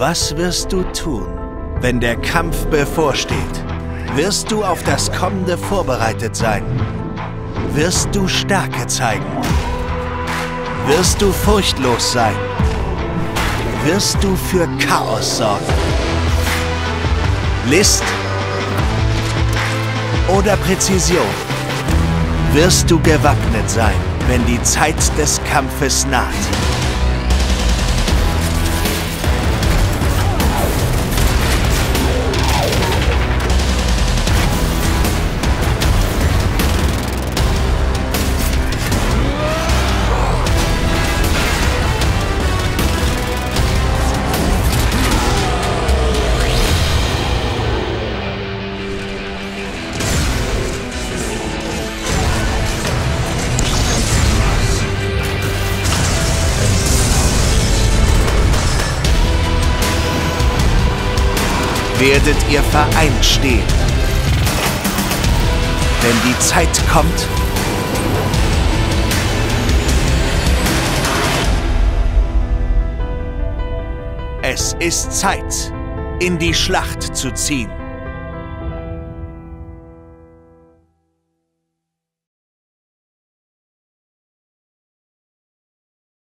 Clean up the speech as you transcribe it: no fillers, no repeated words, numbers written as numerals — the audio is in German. Was wirst du tun, wenn der Kampf bevorsteht? Wirst du auf das Kommende vorbereitet sein? Wirst du Stärke zeigen? Wirst du furchtlos sein? Wirst du für Chaos sorgen? List oder Präzision? Wirst du gewappnet sein, wenn die Zeit des Kampfes naht? Werdet ihr vereint stehen, wenn die Zeit kommt, es ist Zeit, in die Schlacht zu ziehen.